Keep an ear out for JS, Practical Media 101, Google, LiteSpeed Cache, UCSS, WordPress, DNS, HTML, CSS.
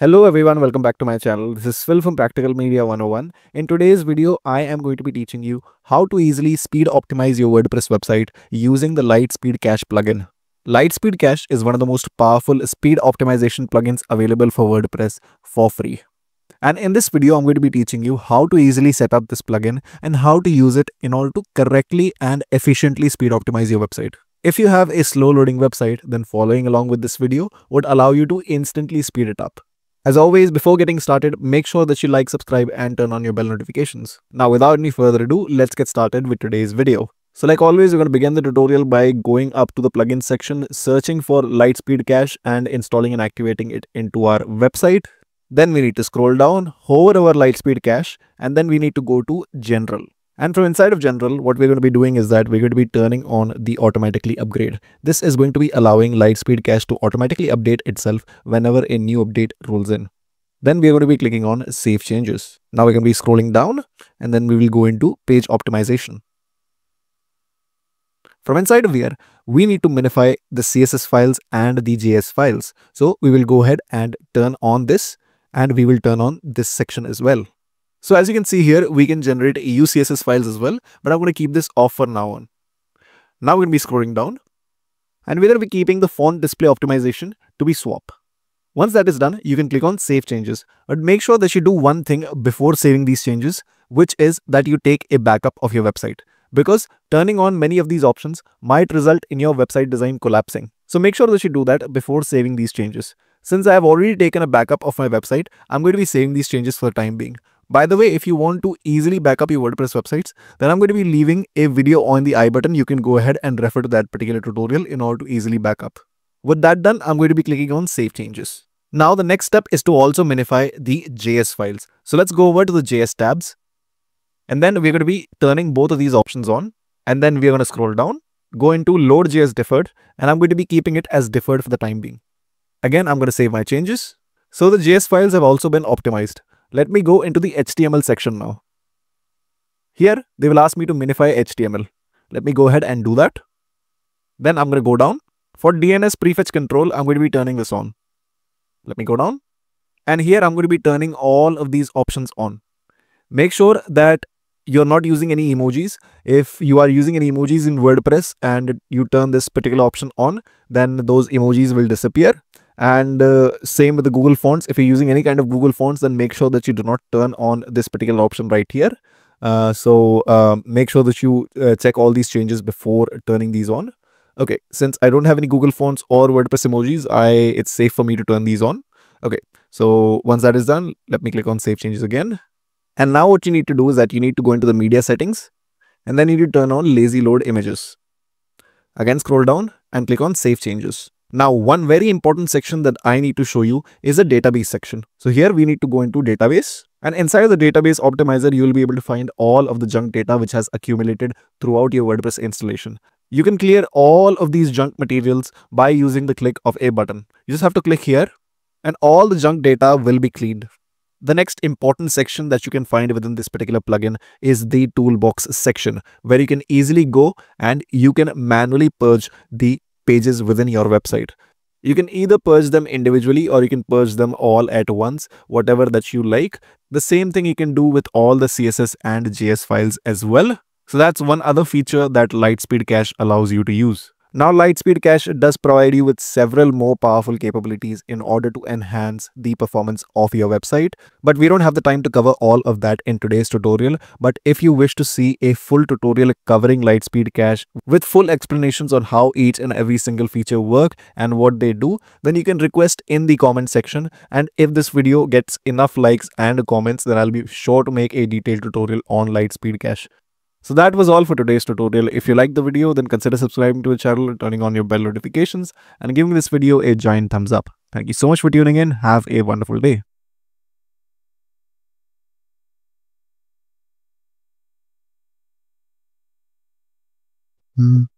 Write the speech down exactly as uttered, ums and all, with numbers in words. Hello everyone, welcome back to my channel. This is Phil from Practical Media one oh one. In today's video, I am going to be teaching you how to easily speed optimize your WordPress website using the LiteSpeed Cache plugin. LiteSpeed Cache is one of the most powerful speed optimization plugins available for WordPress for free. And in this video, I'm going to be teaching you how to easily set up this plugin and how to use it in order to correctly and efficiently speed optimize your website. If you have a slow loading website, then following along with this video would allow you to instantly speed it up. As always, before getting started, make sure that you like, subscribe and turn on your bell notifications. Now without any further ado, let's get started with today's video. So like always, we're going to begin the tutorial by going up to the plugin section, searching for LiteSpeed Cache and installing and activating it into our website. Then we need to scroll down, hover over LiteSpeed Cache, and then we need to go to General. And from inside of General, what we're going to be doing is that we're going to be turning on the automatically upgrade. This is going to be allowing LiteSpeed Cache to automatically update itself whenever a new update rolls in. Then we're going to be clicking on Save Changes. Now we're going to be scrolling down and then we will go into Page Optimization. From inside of here, we need to minify the C S S files and the J S files. So we will go ahead and turn on this and we will turn on this section as well. So as you can see here, we can generate U C S S files as well, but I'm going to keep this off for now on. Now we're going to be scrolling down and we're going to be keeping the font display optimization to be swap. Once that is done, you can click on Save Changes, but make sure that you do one thing before saving these changes, which is that you take a backup of your website, because turning on many of these options might result in your website design collapsing. So make sure that you do that before saving these changes. Since I have already taken a backup of my website, I'm going to be saving these changes for the time being. By the way, if you want to easily back up your WordPress websites, then I'm going to be leaving a video on the I button. You can go ahead and refer to that particular tutorial in order to easily back up. With that done, I'm going to be clicking on Save Changes. Now the next step is to also minify the J S files. So let's go over to the J S tabs. And then we're going to be turning both of these options on. And then we're going to scroll down, go into Load J S Deferred. And I'm going to be keeping it as deferred for the time being. Again, I'm going to save my changes. So the J S files have also been optimized. Let me go into the H T M L section now. Here, they will ask me to minify H T M L. Let me go ahead and do that. Then I'm going to go down. For D N S prefetch control, I'm going to be turning this on. Let me go down. And here I'm going to be turning all of these options on. Make sure that you're not using any emojis. If you are using any emojis in WordPress and you turn this particular option on, then those emojis will disappear. And uh, same with the Google fonts. If you're using any kind of Google fonts, then make sure that you do not turn on this particular option right here. Uh, so um, make sure that you uh, check all these changes before turning these on. Okay, since I don't have any Google fonts or WordPress emojis, I it's safe for me to turn these on. Okay, so once that is done, let me click on Save Changes again. And now what you need to do is that you need to go into the media settings and then you need to turn on lazy load images. Again, scroll down and click on Save Changes. Now, one very important section that I need to show you is the database section. So here we need to go into database, and inside the database optimizer, you will be able to find all of the junk data which has accumulated throughout your WordPress installation. You can clear all of these junk materials by using the click of a button. You just have to click here and all the junk data will be cleaned. The next important section that you can find within this particular plugin is the toolbox section, where you can easily go and you can manually purge the pages within your website. You can either purge them individually or you can purge them all at once, whatever that you like. The same thing you can do with all the C S S and J S files as well. So that's one other feature that LiteSpeed Cache allows you to use. Now LiteSpeed Cache does provide you with several more powerful capabilities in order to enhance the performance of your website. But we don't have the time to cover all of that in today's tutorial. But if you wish to see a full tutorial covering LiteSpeed Cache with full explanations on how each and every single feature work and what they do, then you can request in the comment section. And if this video gets enough likes and comments, then I'll be sure to make a detailed tutorial on LiteSpeed Cache. So that was all for today's tutorial. If you liked the video, then consider subscribing to the channel, turning on your bell notifications, and giving this video a giant thumbs up. Thank you so much for tuning in. Have a wonderful day. Mm.